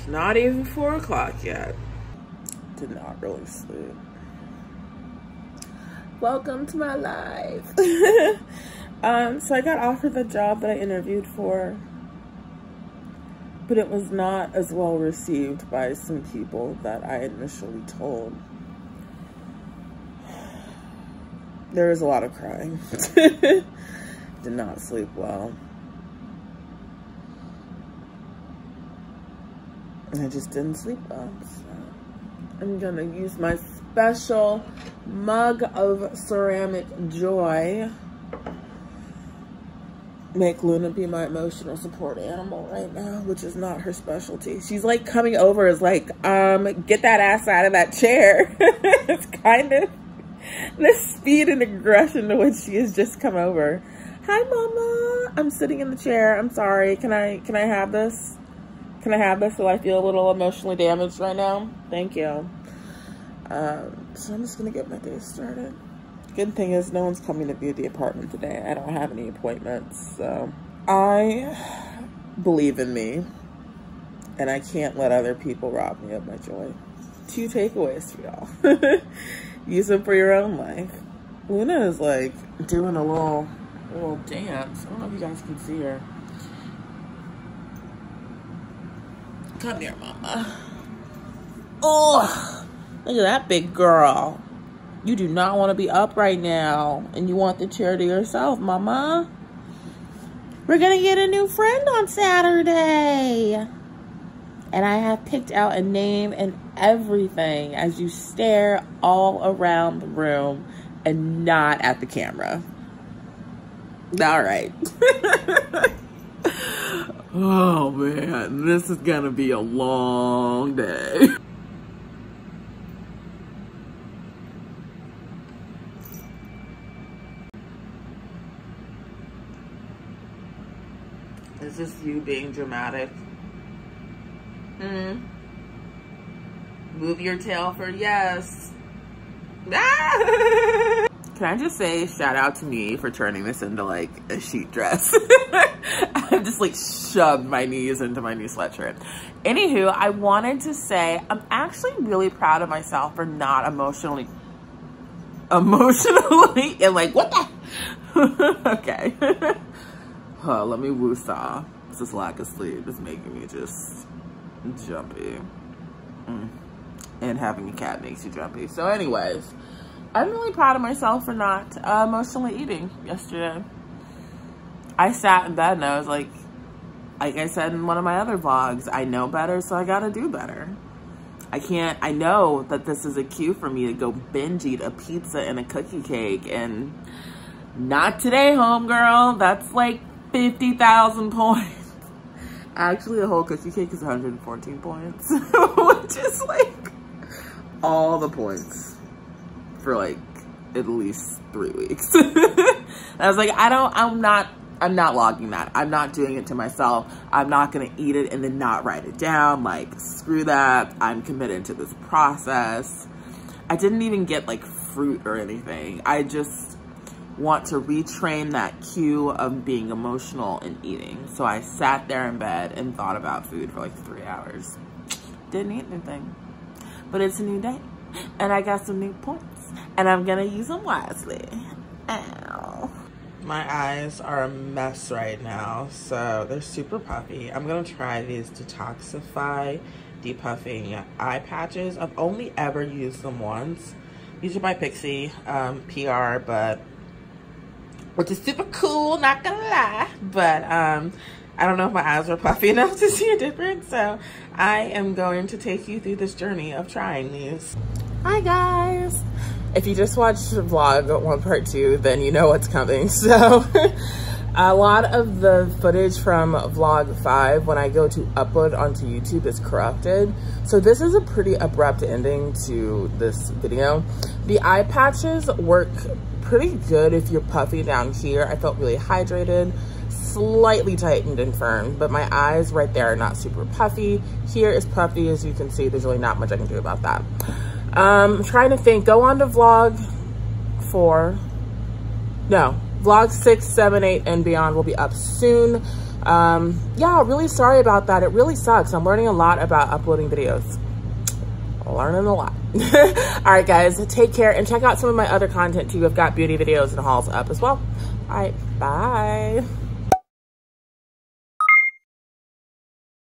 It's not even 4 o'clock yet. Did not really sleep. Welcome to my life. So I got offered the job that I interviewed for, but it was not as well received by some people that I initially told. There was a lot of crying. Did not sleep well. I just didn't sleep well, so I'm gonna use my special mug of ceramic joy. Make Luna be my emotional support animal right now, which is not her specialty. She's like coming over is like, get that ass out of that chair. It's kind of the speed and aggression to which she has just come over. Hi mama, I'm sitting in the chair, I'm sorry, can I have this? Can I have this? So I feel a little emotionally damaged right now. Thank you. So I'm just gonna get my day started. Good thing is no one's coming to view the apartment today. I don't have any appointments, so I believe in me and I can't let other people rob me of my joy. 2 takeaways for y'all. Use them for your own life. Luna is like doing a little dance. I don't know if you guys can see her. Come here, mama. Oh, look at that big girl. You do not want to be up right now, and you want the chair to yourself, mama. We're going to get a new friend on Saturday. And I have picked out a name and everything as you stare all around the room and not at the camera. All right. Oh, man. This is going to be a long day. It's just you being dramatic. Mm. Move your tail for yes. Ah! Can I just say shout out to me for turning this into like a sheet dress? I've just like shoved my knees into my new sweatshirt. Anywho, I wanted to say I'm actually really proud of myself for not emotionally and like what the okay. Huh, let me woosah. This lack of sleep is making me just jumpy. Mm. And having a cat makes you jumpy. So anyways, I'm really proud of myself for not emotionally eating yesterday. I sat in bed and I was like I said in one of my other vlogs, I know better, so I gotta do better. I know that this is a cue for me to go binge eat a pizza and a cookie cake, and not today, homegirl. That's like 50,000 points. Actually, a whole cookie cake is 114 points, which is like all the points for like at least 3 weeks. I was like, I'm not logging that. I'm not doing it to myself. I'm not going to eat it and then not write it down. Like, screw that. I'm committed to this process. I didn't even get like fruit or anything. I just want to retrain that cue of being emotional and eating. So I sat there in bed and thought about food for like 3 hours. Didn't eat anything, but it's a new day and I got some new points and I'm gonna use them wisely. Ow. My eyes are a mess right now, so they're super puffy. I'm gonna try these detoxify depuffing eye patches. I've only ever used them once. These are by Pixi, PR, but which is super cool, not gonna lie, but I don't know if my eyes are puffy enough to see a difference, so I am going to take you through this journey of trying these. Hi guys! If you just watched vlog 1 part 2, then you know what's coming, so a lot of the footage from vlog 5 when I go to upload onto YouTube is corrupted, so this is a pretty abrupt ending to this video. The eye patches work pretty good if you're puffy down here. I felt really hydrated, slightly tightened and firm, but my eyes right there are not super puffy. Here is puffy, as you can see. There's really not much I can do about that. I'm trying to think. Go on to vlog 6, 7, 8, and beyond will be up soon. Yeah, really sorry about that. It really sucks. I'm learning a lot about uploading videos. Learning a lot. All right, guys, take care and check out some of my other content too. I've got beauty videos and hauls up as well. All right, bye.